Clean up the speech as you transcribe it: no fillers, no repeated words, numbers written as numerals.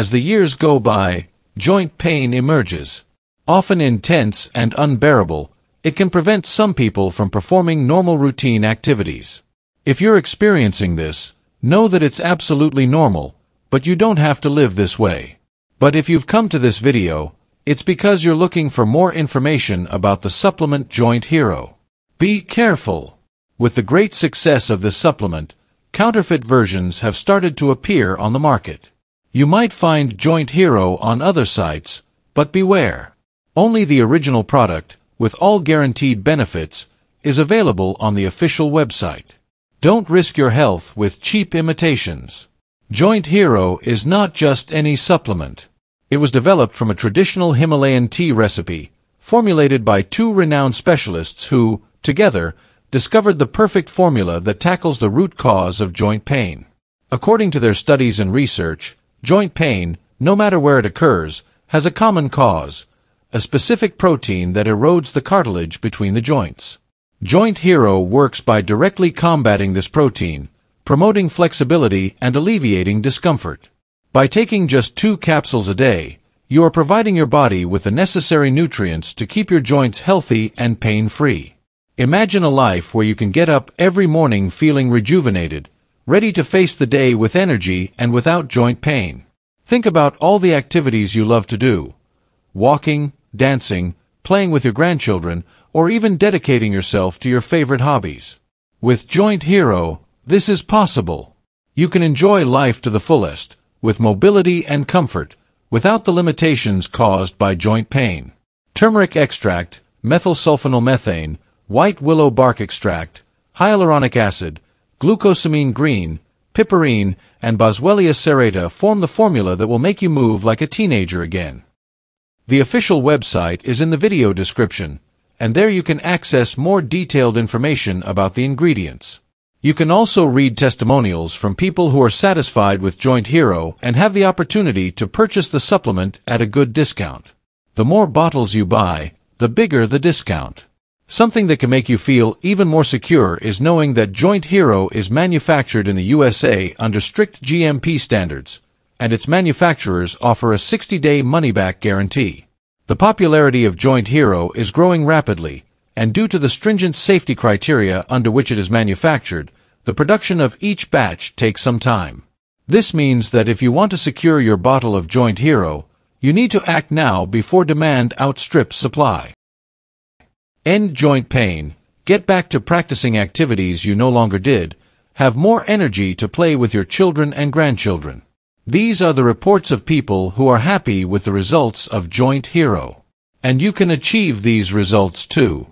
As the years go by, joint pain emerges. Often intense and unbearable, it can prevent some people from performing normal routine activities. If you're experiencing this, know that it's absolutely normal, but you don't have to live this way. But if you've come to this video, it's because you're looking for more information about the supplement Joint Hero. Be careful! With the great success of this supplement, counterfeit versions have started to appear on the market. You might find Joint Hero on other sites, but beware. Only the original product, with all guaranteed benefits, is available on the official website. Don't risk your health with cheap imitations. Joint Hero is not just any supplement. It was developed from a traditional Himalayan tea recipe, formulated by two renowned specialists who, together, discovered the perfect formula that tackles the root cause of joint pain. According to their studies and research, joint pain, no matter where it occurs, has a common cause, a specific protein that erodes the cartilage between the joints. Joint Hero works by directly combating this protein, promoting flexibility and alleviating discomfort. By taking just 2 capsules a day, you are providing your body with the necessary nutrients to keep your joints healthy and pain-free. Imagine a life where you can get up every morning feeling rejuvenated, ready to face the day with energy and without joint pain. Think about all the activities you love to do: walking, dancing, playing with your grandchildren, or even dedicating yourself to your favorite hobbies. With Joint Hero, this is possible. You can enjoy life to the fullest, with mobility and comfort, without the limitations caused by joint pain. Turmeric extract, methyl sulfonyl methane, white willow bark extract, hyaluronic acid, glucosamine green, piperine, and Boswellia serrata form the formula that will make you move like a teenager again. The official website is in the video description, and there you can access more detailed information about the ingredients. You can also read testimonials from people who are satisfied with Joint Hero and have the opportunity to purchase the supplement at a good discount. The more bottles you buy, the bigger the discount. Something that can make you feel even more secure is knowing that Joint Hero is manufactured in the USA under strict GMP standards, and its manufacturers offer a 60-day money-back guarantee. The popularity of Joint Hero is growing rapidly, and due to the stringent safety criteria under which it is manufactured, the production of each batch takes some time. This means that if you want to secure your bottle of Joint Hero, you need to act now before demand outstrips supply. End joint pain, get back to practicing activities you no longer did, have more energy to play with your children and grandchildren. These are the reports of people who are happy with the results of Joint Hero. And you can achieve these results too.